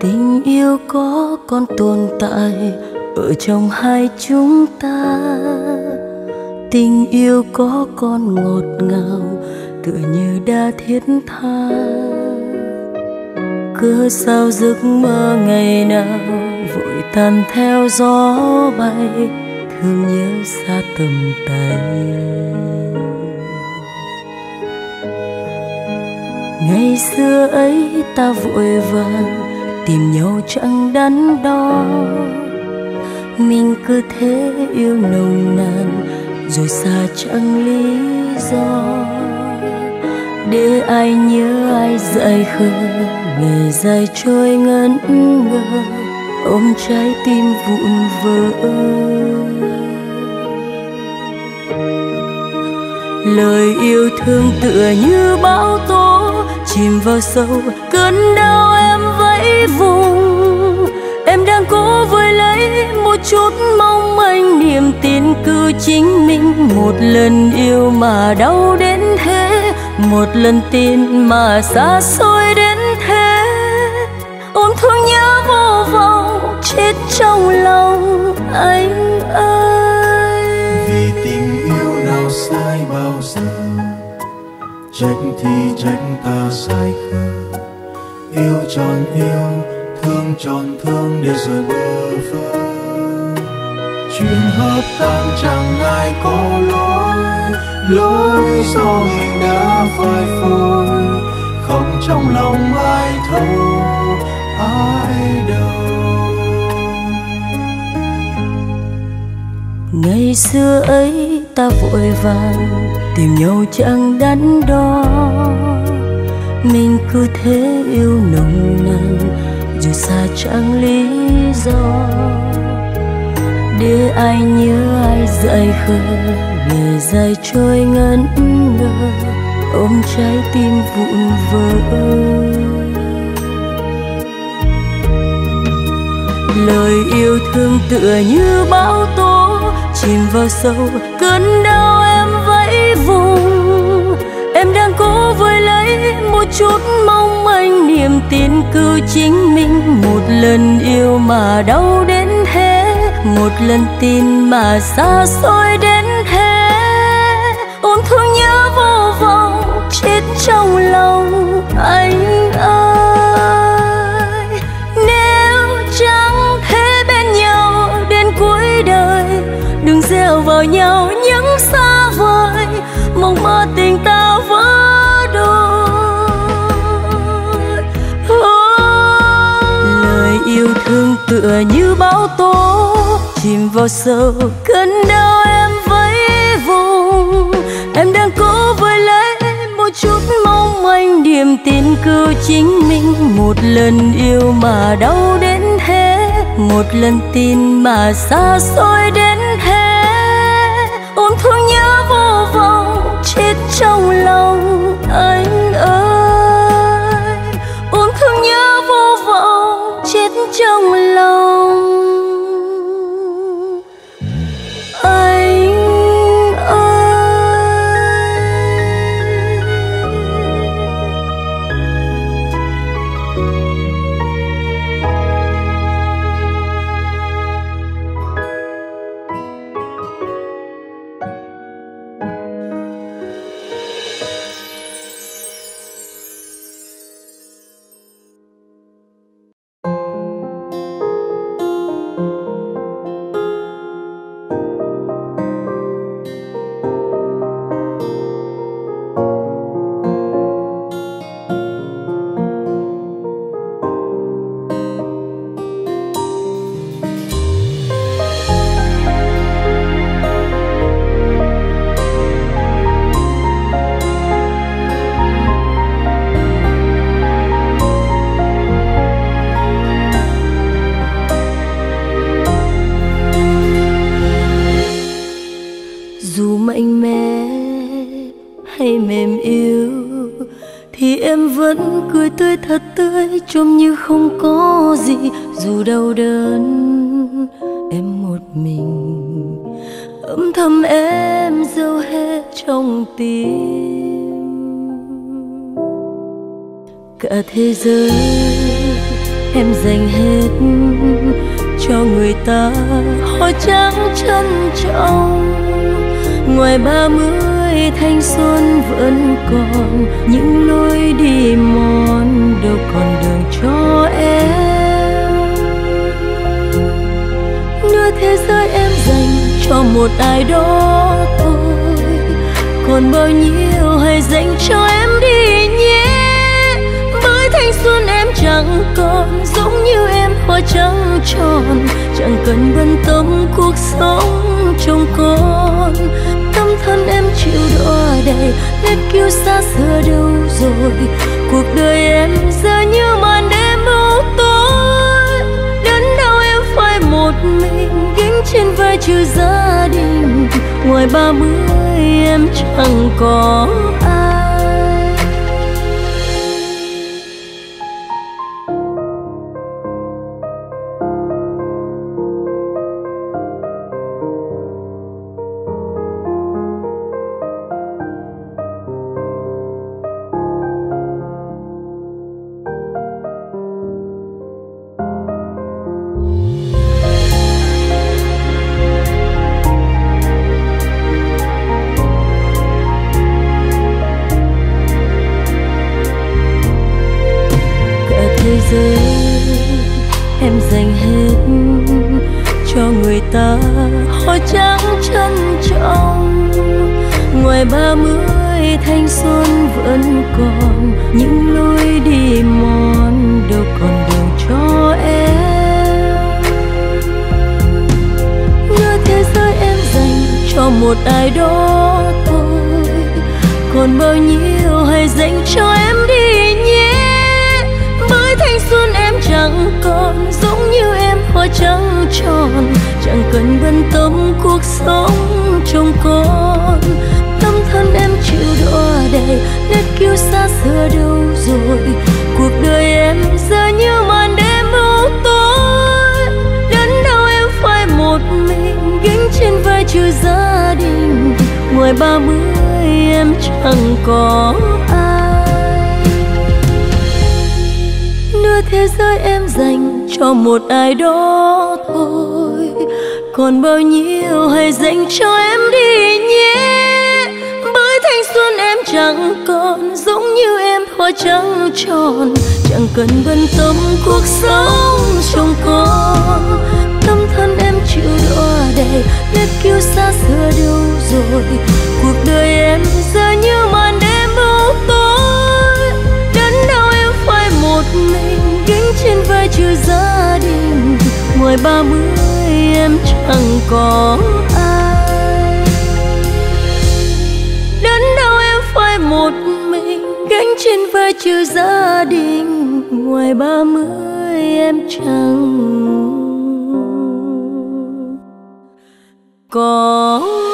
Tình yêu có con tồn tại ở trong hai chúng ta. Tình yêu có con ngọt ngào tựa như đã thiết tha. Cớ sao giấc mơ ngày nào vội tan theo gió bay, thương nhớ xa tầm tay. Ngày xưa ấy ta vội vàng tìm nhau chẳng đắn đo, mình cứ thế yêu nồng nàn rồi xa chẳng lý do. Để ai nhớ ai dại khờ, ngày dài trôi ngẩn ngơ, ôm trái tim vụn vỡ. Lời yêu thương tựa như bão tố chìm vào sâu, cơn đau em vẫy vùng. Em đang cố vơi lấy một chút mong manh, niềm tin cứ chính mình. Một lần yêu mà đau đến thế, một lần tin mà xa xôi đến thế. Ôm thương nhớ vô vọng, chết trong lòng anh ơi. Vì tình yêu nào sai bao giờ, trách thì trách ta sai khờ. Yêu tròn yêu, thương tròn thương để rồi bơ vơ. Chuyện hợp tan chẳng ai có lỗi, lỗi do mình đã phai phôi. Không trong lòng ai thấu, ai đâu. Ngày xưa ấy ta vội vàng tìm nhau chẳng đắn đo, mình cứ thế yêu nồng nàn rồi xa chẳng lý do. Để ai nhớ ai dại khờ, ngày dài trôi ngẩn ngơ, ôm trái tim vụn vỡ. Lời yêu thương tựa như bão tố chìm vào sâu, cơn đau em vẫy vùng. Em đang cố vơi lấy một chút mong manh, niềm tin cứ chính mình. Một lần yêu mà đau đến thế, một lần tin mà xa xôi đến thế. Ôm thương nhớ vô vọng, chết trong lòng anh ơi. Nếu chẳng thế bên nhau đến cuối đời, đừng gieo vào nhau những xa vời, mong mơ tình ta vỡ đôi. Lời yêu thương tựa như bão tố chìm vào sâu, cơn đau em vẫy vùng. Em đang cố vơi lấy một chút mong manh, niềm tin cứu chính mình. Một lần yêu mà đau đến thế, một lần tin mà xa xôi đến thế. Thương nhớ vô vọng, chết trong lòng anh ơi. Ôm thương nhớ vô vọng, chết trong lòng anh em vẫn cười tươi thật tươi, trông như không có gì. Dù đau đớn em một mình, âm thầm em giấu hết trong tim. Cả thế giới em dành hết cho người ta, hỏi trắng trân trọng. Ngoài 30 thanh xuân vẫn còn, những lối đi mòn đâu còn đường cho em. Nửa thế giới em dành cho một ai đó thôi, còn bao nhiêu hãy dành cho em đi nhé. Với thanh xuân em chẳng còn giống như em hoa trắng tròn, chẳng cần bận tâm cuộc sống trông con. Tâm thân em chịu đọa đầy, nét kiêu xa xưa đâu rồi? Cuộc đời em giờ như màn đêm u tối, đến đâu em phải một mình gánh trên vai trừ gia đình. Ngoài 30 em chẳng có ai. Có